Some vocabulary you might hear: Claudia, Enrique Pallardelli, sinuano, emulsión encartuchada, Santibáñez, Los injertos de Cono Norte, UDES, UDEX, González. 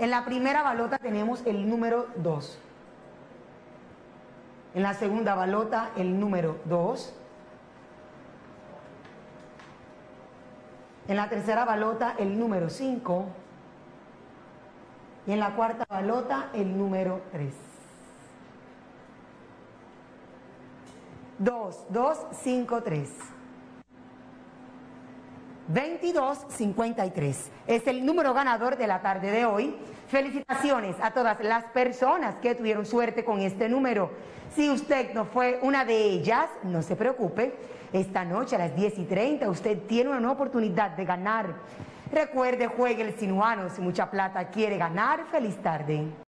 En la primera balota tenemos el número 2. En la segunda balota el número 2. En la tercera balota el número 5. Y en la cuarta balota el número 3. 2, 2, 5, 3. 2253 es el número ganador de la tarde de hoy. Felicitaciones a todas las personas que tuvieron suerte con este número. Si usted no fue una de ellas, no se preocupe. Esta noche a las 10:30 usted tiene una nueva oportunidad de ganar. Recuerde, juegue el sinuano. Si mucha plata quiere ganar, feliz tarde.